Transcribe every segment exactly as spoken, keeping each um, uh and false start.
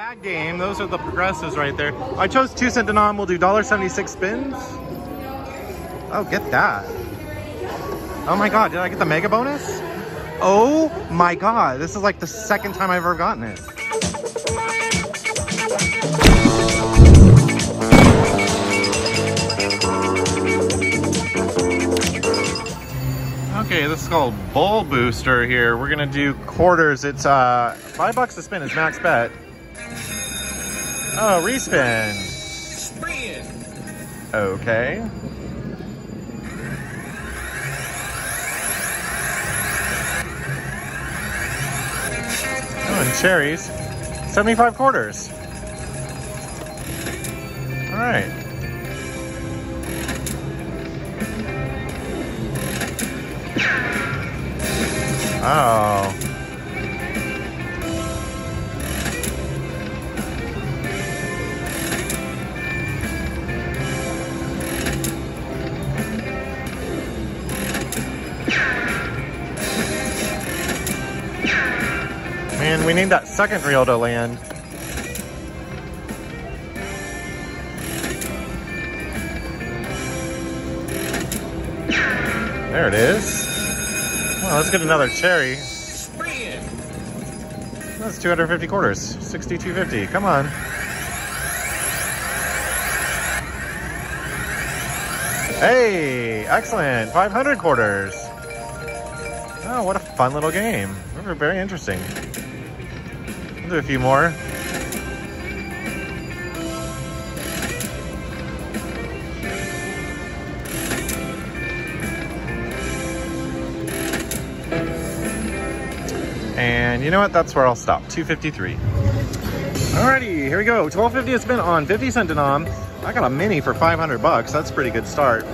Bag game, those are the progressives right there. I chose two cent denom, we'll do one dollar and seventy-six cents spins. Oh, get that. Oh my god, did I get the mega bonus? Oh my god, this is like the second time I've ever gotten it. Okay, this is called Bull Booster here. We're gonna do quarters. It's uh, five bucks a spin is max bet. Oh, respin. Okay. Oh, and cherries. seventy-five quarters. All right. Oh. Man, we need that second reel to land. There it is. Well, let's get another cherry. That's two hundred fifty quarters. sixty-two fifty. Come on. Hey, excellent. five hundred quarters. Oh, what a fun little game. Very interesting. We'll do a few more. And you know what? That's where I'll stop. two fifty-three. Alrighty, here we go. twelve fifty has been on fifty cent denom. I got a mini for five hundred bucks. That's a pretty good start.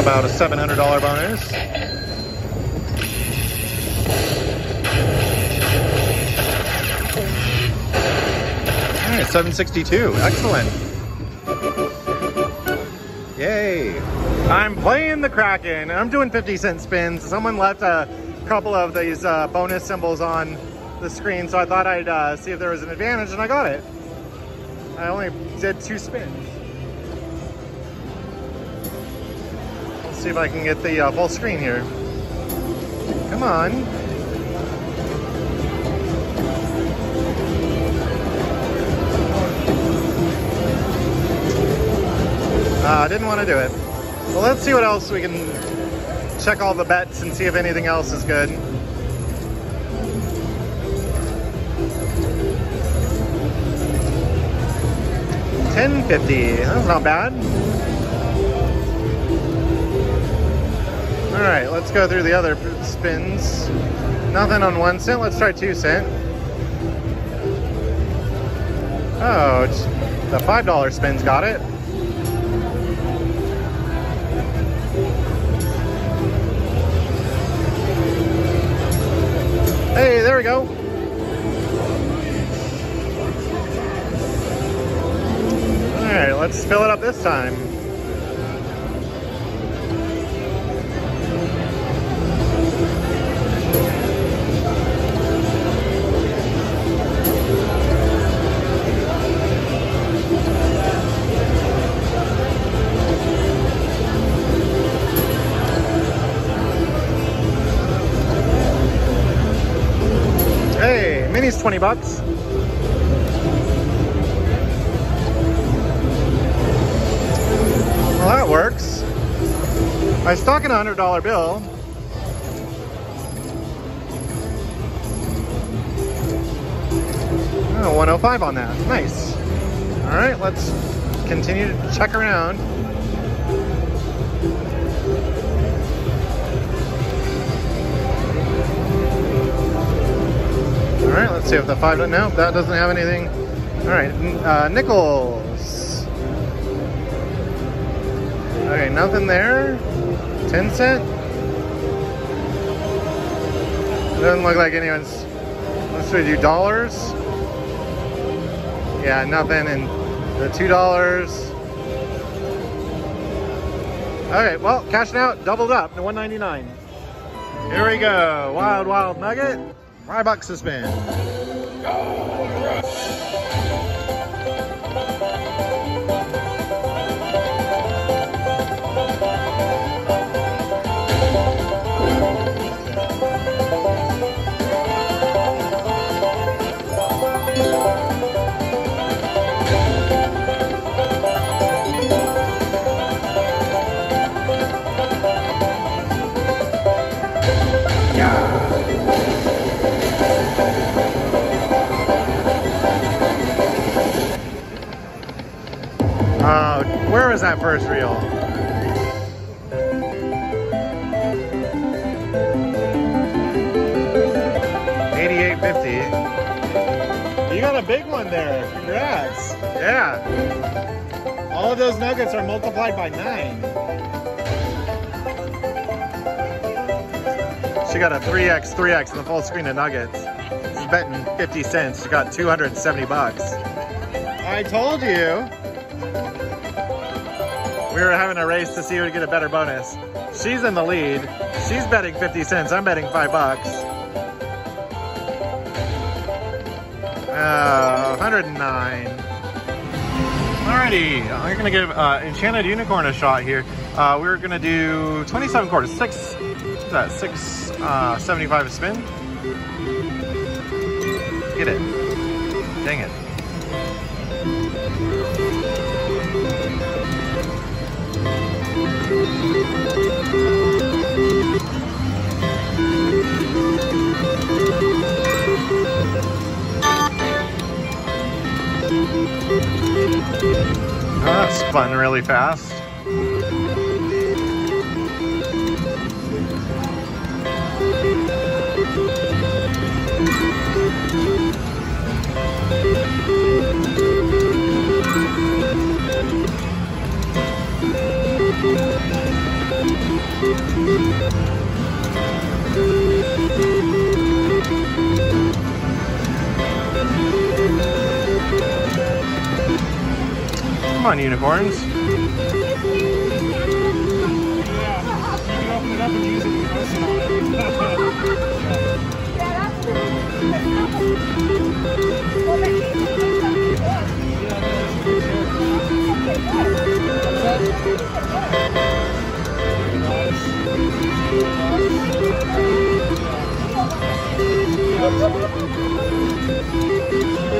About a seven hundred dollar bonus. All right, seven sixty-two, excellent. Yay. I'm playing the Kraken. I'm doing fifty cent spins. Someone left a couple of these uh, bonus symbols on the screen, so I thought I'd uh, see if there was an advantage, and I got it. I only did two spins. See if I can get the uh, full screen here. Come on. I uh, didn't want to do it. Well, let's see what else we can check all the bets and see if anything else is good. ten fifty. That's not bad. All right, let's go through the other spins. Nothing on one cent. Let's try two cent. Oh, the five dollar spins got it. Hey, there we go. All right, let's fill it up this time. twenty bucks. Well, that works. I stuck in a hundred dollar bill. Oh, one oh five on that. Nice. All right, let's continue to check around. All right, let's see if the five, no, that doesn't have anything. All right, uh, nickels. All right, nothing there. ten cent. Doesn't look like anyone's, let's see, do dollars. Yeah, nothing, and the two dollars. All right, well, cashing out, doubled up to one ninety-nine. Here we go, Wild Wild Nugget. Five bucks a spin. Uh, where was that first reel? eighty-eight fifty. You got a big one there. Congrats. Yeah. All of those nuggets are multiplied by nine. She got a three X, three X in the full screen of nuggets. She's betting fifty cents. She got two hundred seventy bucks. I told you. We were having a race to see who would get a better bonus. She's in the lead. She's betting fifty cents. I'm betting five bucks. Uh, one oh nine. Alrighty, I'm gonna give uh, Enchanted Unicorn a shot here. Uh, we're gonna do twenty-seven quarters, six, what's that, six uh, seventy-five a spin. Get it. Dang it. Oh, that spun really fast. Come on, unicorns.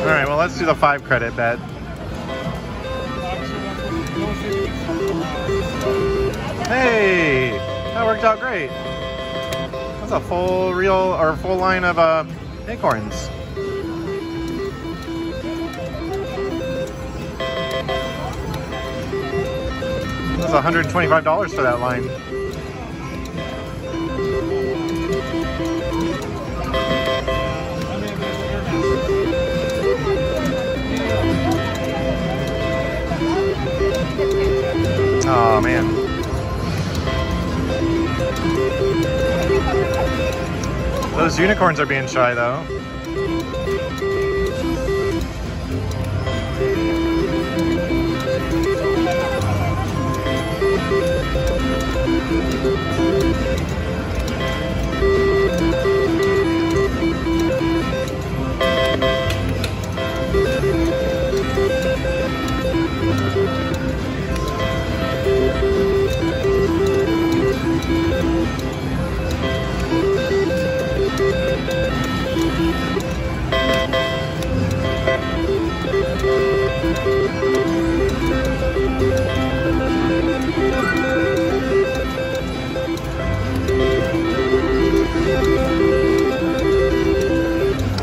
Alright, well, let's do the five credit bet. Hey, that worked out great. That's a full reel or full line of uh, acorns. That's one hundred twenty-five dollars for that line. Oh man. Those unicorns are being shy though.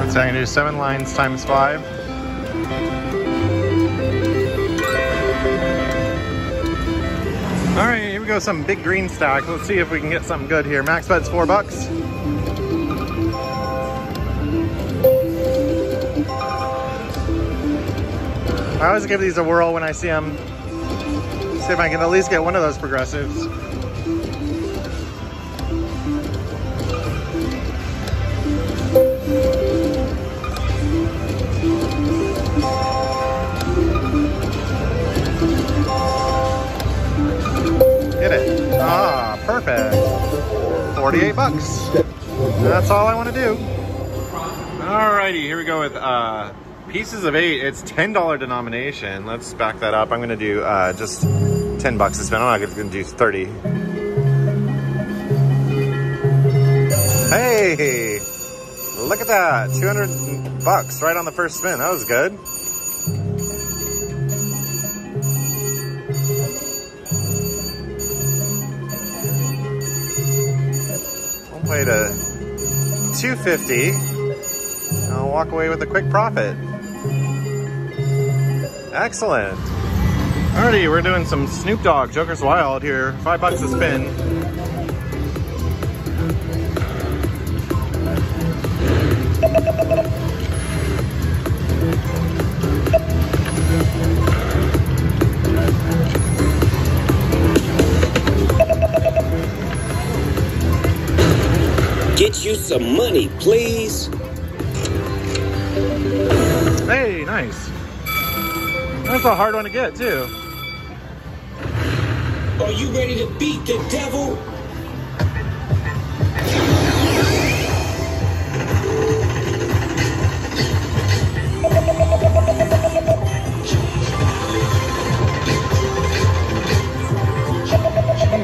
So I'm gonna do seven lines times five. All right, here we go, some big green stacks. Let's see if we can get something good here. Max bet's four bucks. I always give these a whirl when I see them. See if I can at least get one of those progressives. Get it. Ah, perfect. forty-eight bucks. That's all I want to do. Alrighty, here we go with uh, Pieces of Eight. It's ten dollar denomination. Let's back that up. I'm going to do uh, just ten bucks to spend. I'm not going to do thirty. Hey, look at that. two hundred bucks right on the first spin. That was good. We'll play to two fifty. I'll walk away with a quick profit. Excellent. Alrighty, we're doing some Snoop Dogg Joker's Wild here. Five bucks a spin. Get you some money, please. Hey, nice. That's a hard one to get, too. Are you ready to beat the devil?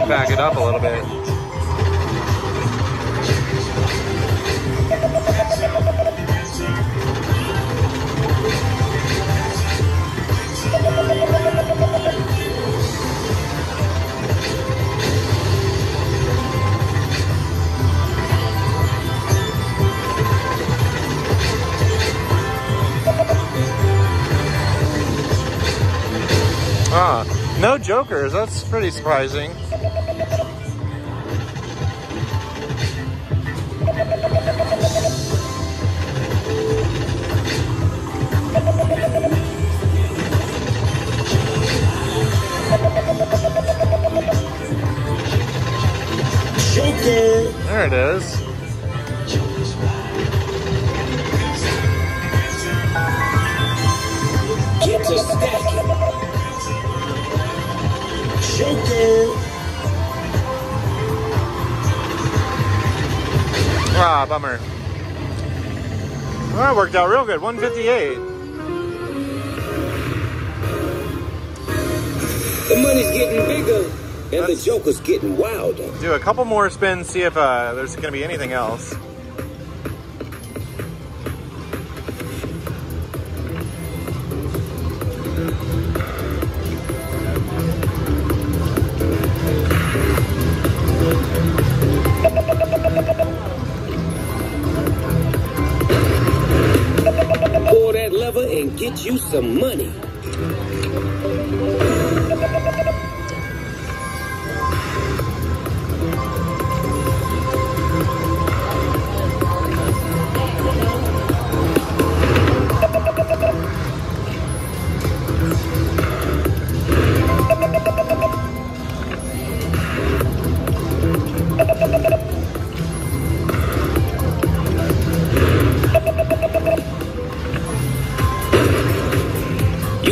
Back it up a little bit. Ah, no jokers, that's pretty surprising. Joker! There it is. Get to stack. Joker. Ah, bummer. Well, that worked out real good. one fifty-eight. The money's getting bigger, and Let's the Joker's getting wilder. Do a couple more spins, see if uh, there's going to be anything else. And get you some money.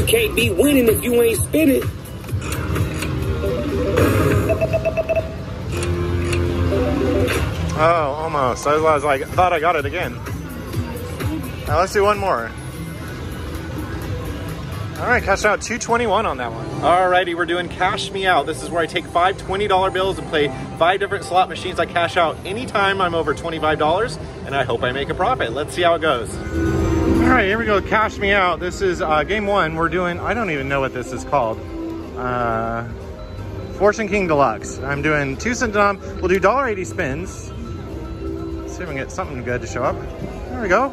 Can't be winning if you ain't spinning. Oh, almost. I was like, I thought I got it again. Now let's do one more. All right, cash out two twenty-one on that one. Alrighty, we're doing Cash Me Out. This is where I take five twenty dollar bills and play five different slot machines. I cash out anytime I'm over twenty-five dollars, and I hope I make a profit. Let's see how it goes. All right, here we go, Cash Me Out. This is uh, game one. We're doing, I don't even know what this is called. Uh, Fortune King Deluxe. I'm doing two cent dom. We'll do one dollar eighty spins. Let's see if we can get something good to show up. There we go.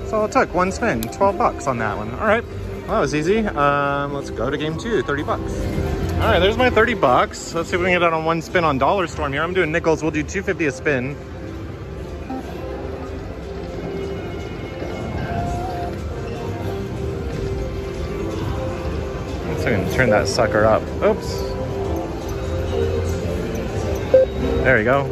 That's all it took, one spin, twelve bucks on that one. All right, well, that was easy. Um, let's go to game two, thirty bucks. All right, there's my thirty bucks. Let's see if we can get out on one spin on Dollar Storm here. I'm doing nickels, we'll do two fifty a spin. So we can turn that sucker up. Oops. There we go.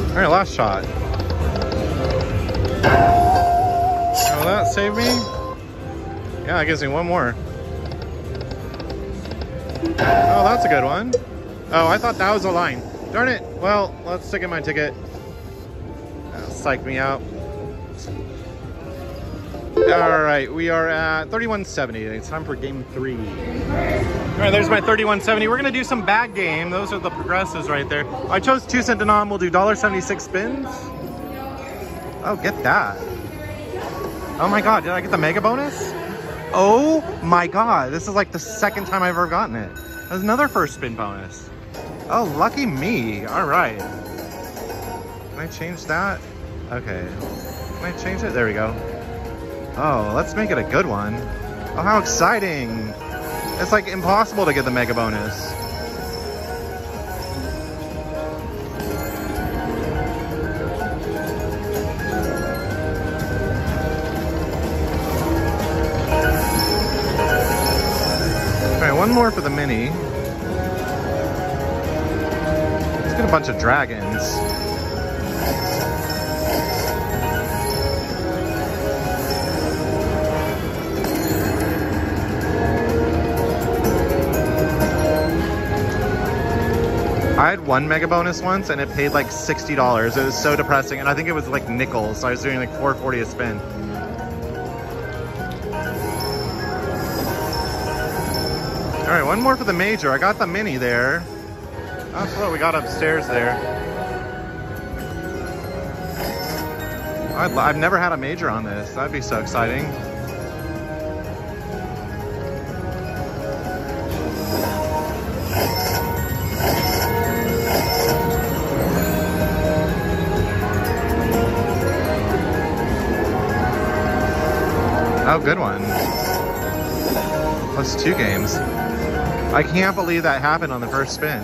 All right, last shot. Will that save me? Yeah, it gives me one more. Oh, that's a good one. Oh, I thought that was a line. Darn it. Well, let's stick in my ticket. That'll psych me out. All right, we are at thirty-one seventy. It's time for game three. All right, there's my thirty-one seventy. We're gonna do some bag game. Those are the progressives right there. I chose two cent denom. We'll do one dollar and seventy-six cents spins. Oh, get that. Oh my God, did I get the mega bonus? Oh my God, this is like the second time I've ever gotten it. That's another first spin bonus. Oh, lucky me. All right. Can I change that? Okay. Can I change it? There we go. Oh, let's make it a good one. Oh, how exciting. It's like impossible to get the mega bonus. All right, one more for the mini. Let's get a bunch of dragons. I had one mega bonus once and it paid like sixty dollars. It was so depressing. And I think it was like nickels. So I was doing like four forty a spin. All right, one more for the major. I got the mini there. That's what we got upstairs there. I'd, I've never had a major on this. That'd be so exciting. Oh, good one. Plus two games. I can't believe that happened on the first spin.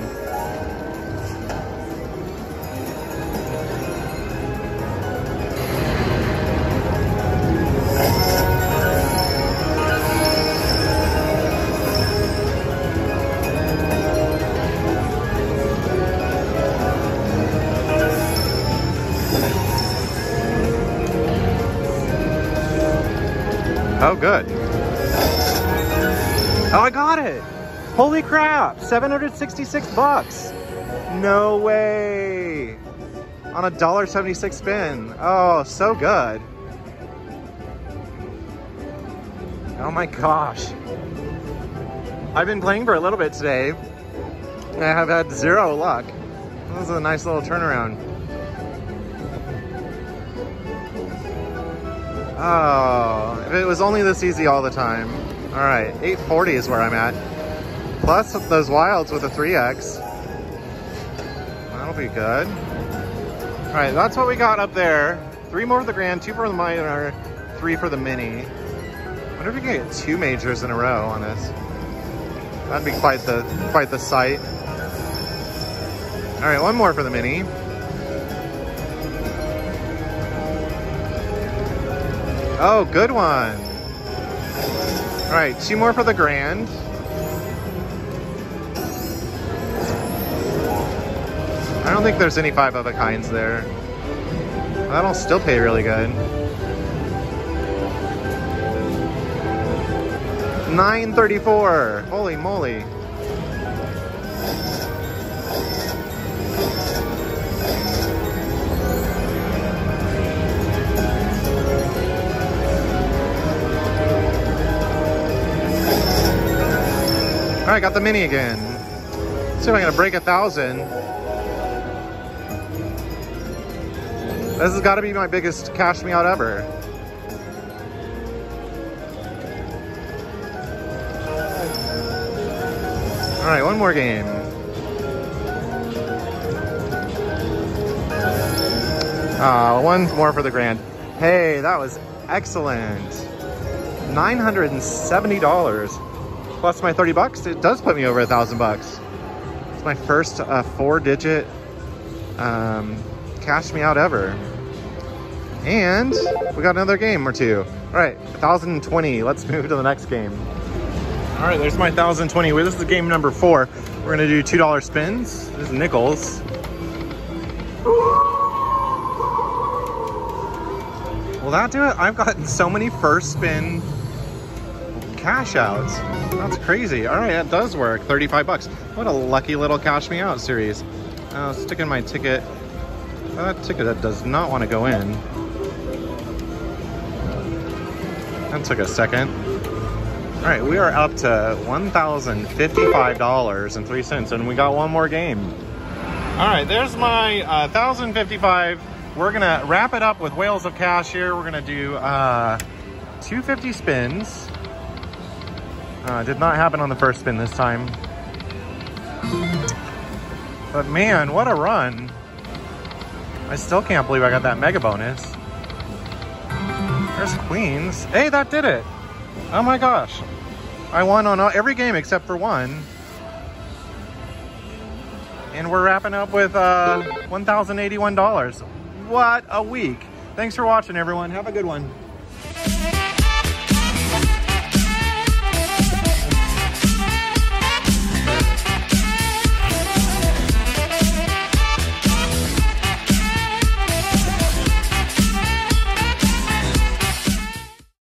Oh, good. Oh, I got it. Holy crap. seven hundred sixty-six bucks. No way. On a one dollar and seventy-six cents spin. Oh, so good. Oh my gosh. I've been playing for a little bit today. I have had zero luck. This is a nice little turnaround. Oh, if it was only this easy all the time. All right, eight forty is where I'm at. Plus those wilds with a three X. That'll be good. All right, that's what we got up there. Three more for the grand, two for the minor, three for the mini. I wonder if we can get two majors in a row on this. That'd be quite the, quite the sight. All right, one more for the mini. Oh, good one. All right, two more for the grand. I don't think there's any five of a kinds there. That'll still pay really good. nine thirty-four, holy moly. All right, got the mini again. Let's see if I'm gonna break a thousand. This has gotta be my biggest cash me out ever. All right, one more game. Uh, one more for the grand. Hey, that was excellent. nine hundred seventy dollars plus my thirty bucks. It does put me over a thousand bucks. It's my first uh, four digit um, Cash Me Out ever. And we got another game or two. All right, one thousand twenty. Let's move to the next game. All right, there's my one thousand twenty. This is game number four. We're gonna do two dollar spins. This is nickels. Will that do it? I've gotten so many first spin cash outs. That's crazy. All right, that does work. thirty-five bucks. What a lucky little Cash Me Out series. Uh, stick in my ticket. That ticket that does not want to go in. That took a second. All right, we are up to one thousand fifty-five dollars and three cents, and we got one more game. All right, there's my uh, one thousand fifty-five. We're gonna wrap it up with Wales of Cash here. We're gonna do uh, two fifty spins. Uh, did not happen on the first spin this time. But man, what a run. I still can't believe I got that mega bonus. There's queens. Hey, that did it. Oh my gosh. I won on all, every game except for one. And we're wrapping up with uh, one thousand eighty-one dollars. What a week. Thanks for watching, everyone. Have a good one.